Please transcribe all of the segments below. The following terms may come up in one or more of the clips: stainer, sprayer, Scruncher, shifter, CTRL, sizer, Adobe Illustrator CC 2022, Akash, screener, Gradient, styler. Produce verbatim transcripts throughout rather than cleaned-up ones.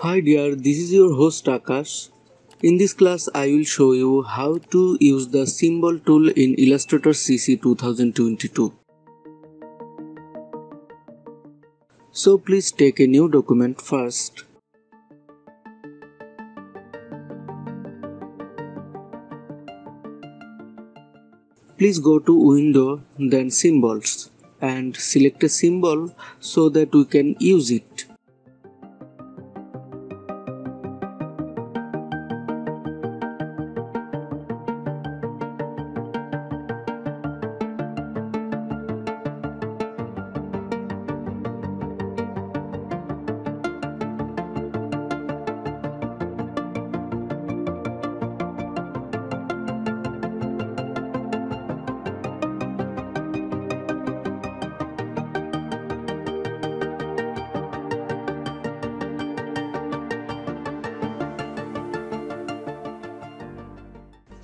Hi dear, this is your host Akash. In this class I will show you how to use the symbol tool in Illustrator C C twenty twenty-two. So please take a new document first. Please go to Window, then Symbols and select a symbol so that we can use it.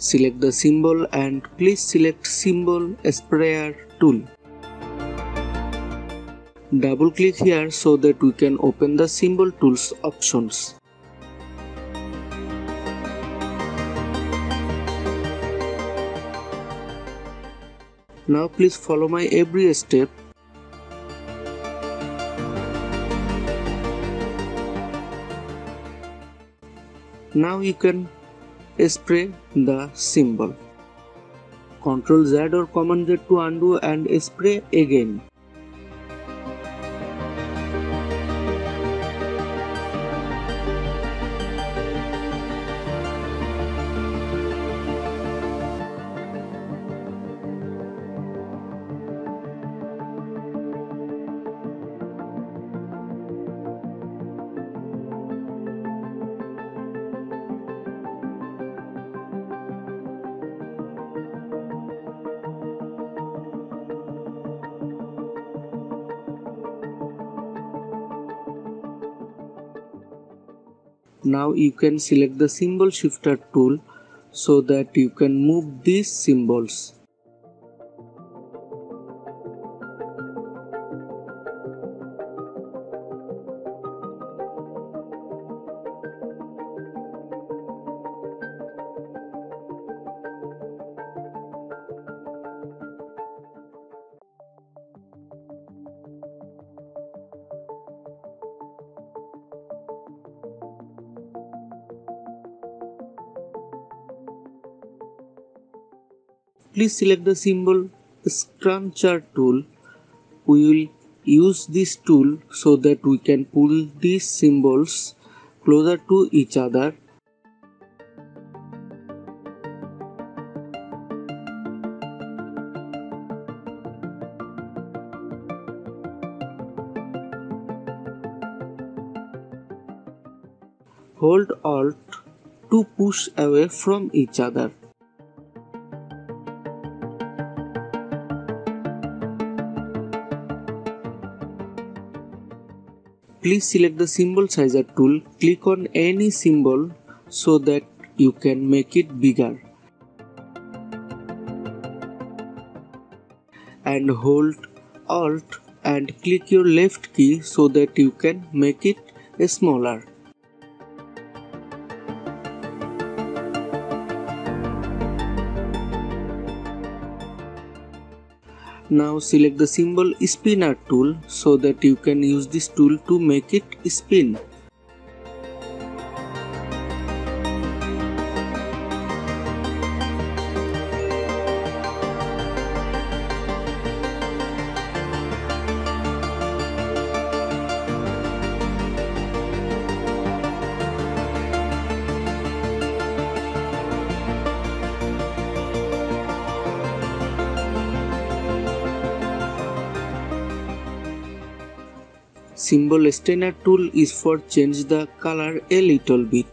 Select the symbol and please select Symbol Sprayer tool. Double click here so that we can open the Symbol Tools options. Now please follow my every step. Now you can spray the symbol. Ctrl Z or Command Z to undo and spray again. Now you can select the symbol shifter tool so that you can move these symbols. Please select the symbol Scruncher tool. We will use this tool so that we can pull these symbols closer to each other. Hold Alt to push away from each other. Please select the symbol sizer tool, click on any symbol so that you can make it bigger. And hold Alt and click your left key so that you can make it smaller. Now select the symbol spinner tool so that you can use this tool to make it spin. Symbol Stainer tool is for change the color a little bit.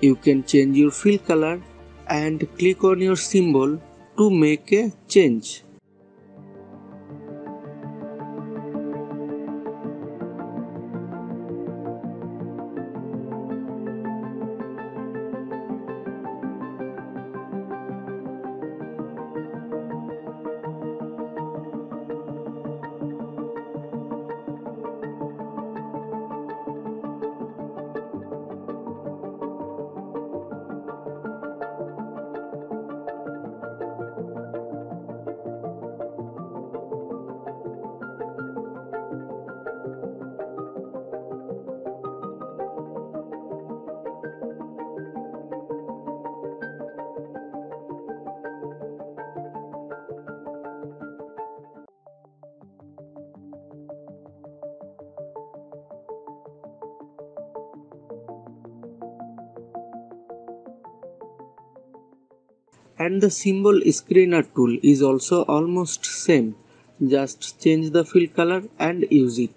You can change your fill color and click on your symbol to make a change. And the symbol screener tool is also almost same. Just change the fill color and use it.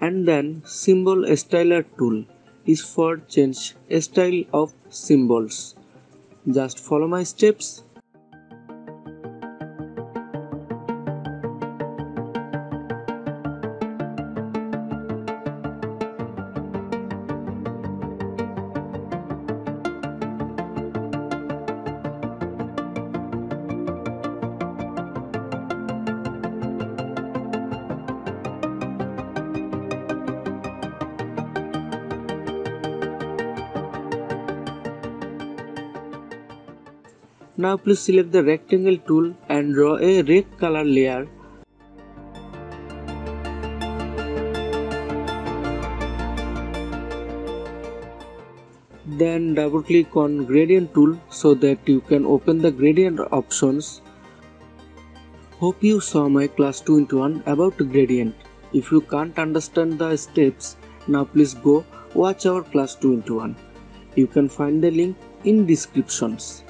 And then symbol styler tool is for change style of symbols. Just follow my steps. Now please select the rectangle tool and draw a red color layer. Then double click on gradient tool so that you can open the gradient options. Hope you saw my class two into one about gradient. If you can't understand the steps, now please go watch our class two into one. You can find the link in descriptions.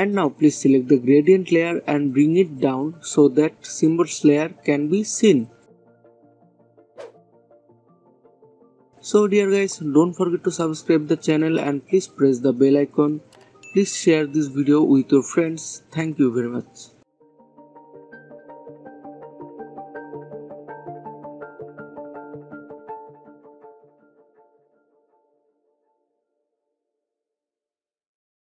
And now please select the gradient layer and bring it down so that symbols layer can be seen. So dear guys, don't forget to subscribe the channel and please press the bell icon. Please share this video with your friends. Thank you very much.